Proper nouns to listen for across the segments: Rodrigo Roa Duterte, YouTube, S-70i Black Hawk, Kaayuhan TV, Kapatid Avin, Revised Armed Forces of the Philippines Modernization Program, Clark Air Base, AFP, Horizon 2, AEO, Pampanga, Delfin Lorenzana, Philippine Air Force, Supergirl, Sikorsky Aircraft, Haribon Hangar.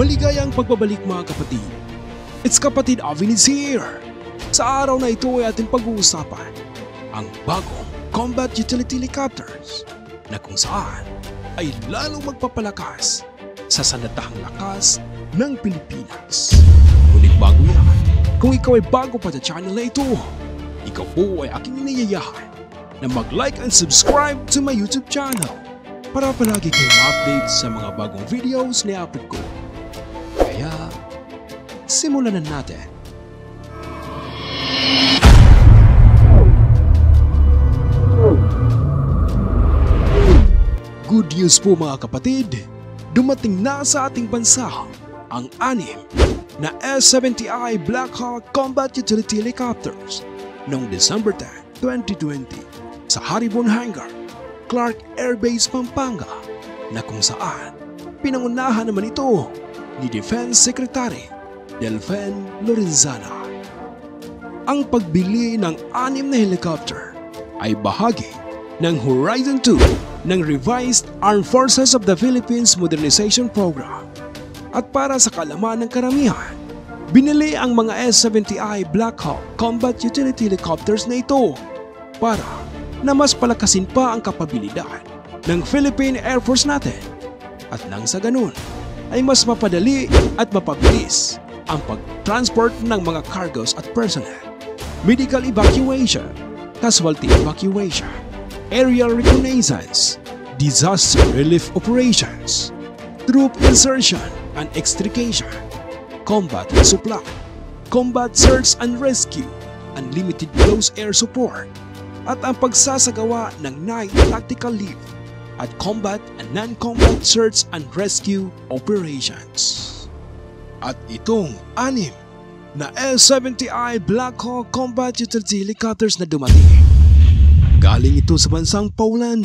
Maligayang pagbabalik mga kapatid. It's Kapatid Avin is here! Sa araw na ito ay ating pag-uusapan ang bagong combat utility helicopters na kung saan ay lalong magpapalakas sa sandatahang lakas ng Pilipinas. Ngunit bago yan, kung ikaw ay bago pa sa channel na ito, ikaw po ay aking inayayahan na mag-like and subscribe to my YouTube channel para palagi kayong update sa mga bagong videos na i-upload ko. Kaya, simulan na natin. Good news po mga kapatid, dumating na sa ating bansa ang anim na S-70i Black Hawk Combat Utility Helicopters noong December 10, 2020 sa Haribon Hangar, Clark Air Base, Pampanga na kung saan pinangunahan naman ito ni Defense Secretary Delfin Lorenzana. Ang pagbili ng anim na helicopter ay bahagi ng Horizon 2 ng Revised Armed Forces of the Philippines Modernization Program. At para sa kalaman ng karamihan, binili ang mga S-70i Black Hawk Combat Utility Helicopters na ito para na mas palakasin pa ang kapabilidad ng Philippine Air Force natin at nang sa ganun ay mas mapadali at mapabilis ang pag-transport ng mga cargos at personnel, medical evacuation, casualty evacuation, aerial reconnaissance, disaster relief operations, troop insertion and extrication, combat and supply, combat search and rescue, unlimited close air support, at ang pagsasagawa ng night tactical leave at combat and non-combat search and rescue operations. At itong anim na S-70i Black Hawk Combat Utility Helicopters na dumating galing ito sa bansang Poland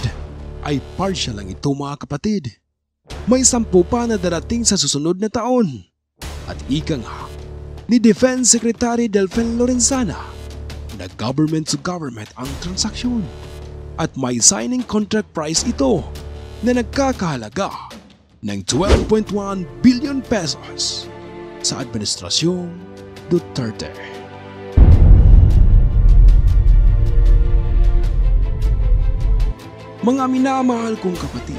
ay partial lang ito mga kapatid. May 10 pa na darating sa susunod na taon. At ika nga ni Defense Secretary Delfin Lorenzana na government to government ang transaksyon at may signing contract price ito na nagkakahalaga ng 12.1 billion pesos sa Administrasyong Duterte. Mga minamahal kong kapatid,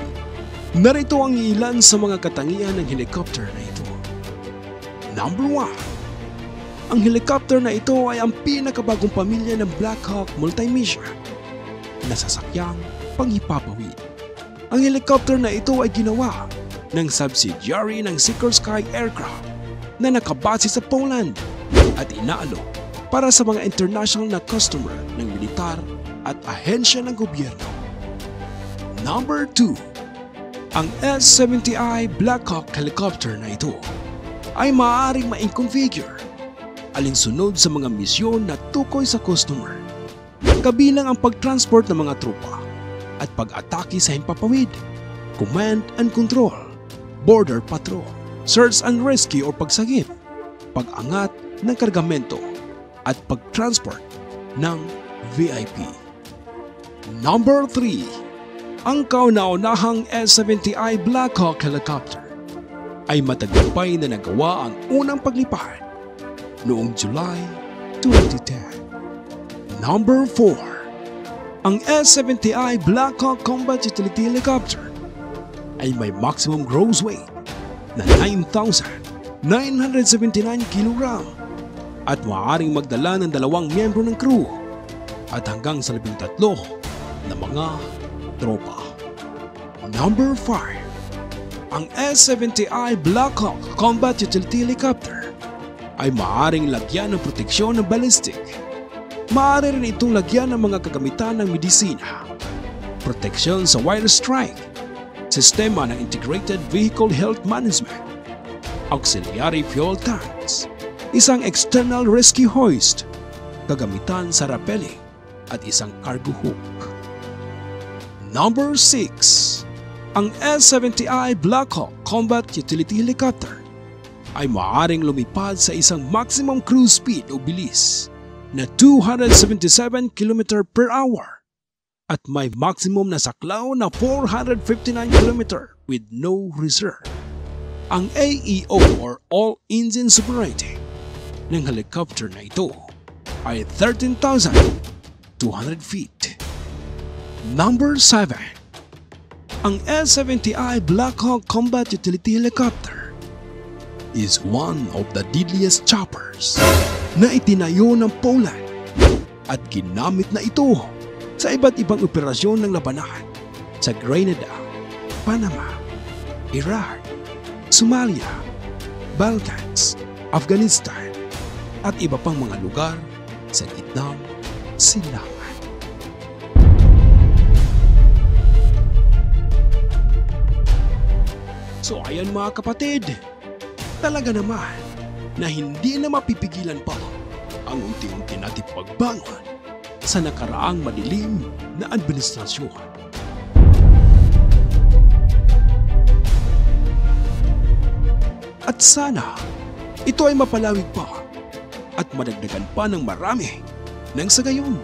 narito ang ilan sa mga katangian ng helicopter na ito. Number 1. Ang helicopter na ito ay ang pinakabagong pamilya ng Black Hawk multi-mission na sasakyang panghipapawid. Ang helicopter na ito ay ginawa ng subsidiary ng Sikorsky Aircraft na nakabase sa Poland at inaalo para sa mga international na customer ng militar at ahensya ng gobyerno. Number 2. Ang S-70i Black Hawk helicopter na ito ay maaaring ma-configure alinsunod sa mga misyon na tukoy sa customer, kabilang ang pag-transport ng mga tropa at pag-atake sa himpapawid, command and control, border patrol, search and rescue o pagsagip, pag-angat ng kargamento at pag-transport ng VIP. Number 3. Ang kauna-unahang S-70i Black Hawk helicopter ay matagumpay na nagawa ang unang paglipad noong July 2010. Number 4. Ang S-70i Black Hawk Combat Utility Helicopter ay may maximum gross weight na 9,979 kg at maaaring magdala ng 2 miyembro ng crew at hanggang sa 13 na mga tropa. Number 5. Ang S-70i Black Hawk Combat Utility Helicopter ay maaaring lagyan ng proteksyon ng ballistic. Maaari rin itong lagyan ng mga kagamitan ng medisina, proteksyon sa wire strike, sistema ng Integrated Vehicle Health Management, auxiliary fuel tanks, isang external rescue hoist, gagamitan sa rappelling at isang cargo hook. Number 6. Ang S-70i Black Hawk Combat Utility Helicopter ay maaaring lumipad sa isang maximum cruise speed o bilis na 277 km per hour at may maximum na saklaw na 459 km with no reserve. Ang AEO or All-Engine Operating ng helicopter na ito ay 13,200 feet. Number 7. Ang S-70i Black Hawk Combat Utility Helicopter is one of the deadliest choppers na itinayo ng Poland at ginamit na ito sa iba't ibang operasyon ng labanan sa Grenada, Panama, Iraq, Somalia, Balkans, Afghanistan at iba pang mga lugar sa gitna ng silangan. So ayan mga kapatid, talaga naman na hindi na mapipigilan pa ang unti-unti nating pagbangon sa nakaraang madilim na administrasyon. At sana ito ay mapalawig pa at madagdagan pa ng marami nang sa gayon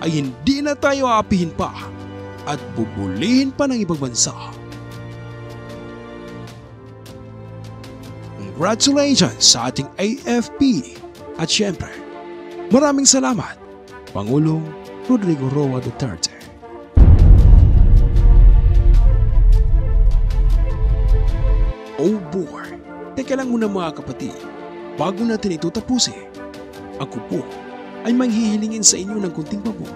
ay hindi na tayo aapihin pa at bubulihin pa ng ibang bansa. Congratulations sa ating AFP at syempre maraming salamat Pangulong Rodrigo Roa Duterte. Oh boy! Teka lang muna mga kapatid, bago natin ito tapusin, ako po ay manghihilingin sa inyo ng kunting pabor.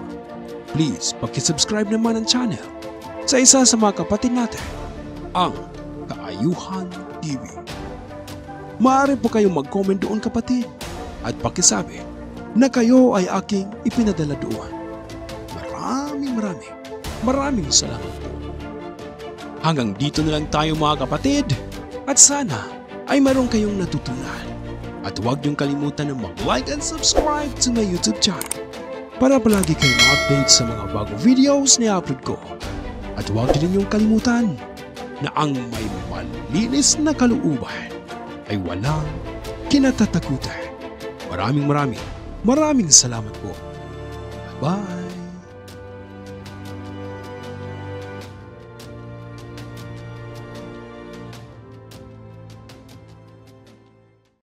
Please, pakisubscribe naman ang channel sa isa sa mga kapatid natin, ang Kaayuhan TV. Maaari po kayong mag-comment doon kapatid at pakisabi na kayo ay aking ipinadala doon. Maraming salamat po. Hanggang dito na lang tayo mga kapatid at sana ay meron kayong natutunan. At huwag niyong kalimutan na mag-like and subscribe to my YouTube channel para palagi kayong ma-update sa mga bagong videos na i-upload ko. At huwag din niyong kalimutan na ang may malinis na kalooban ay walang kinatatakutan. Maraming salamat po. Bye-bye!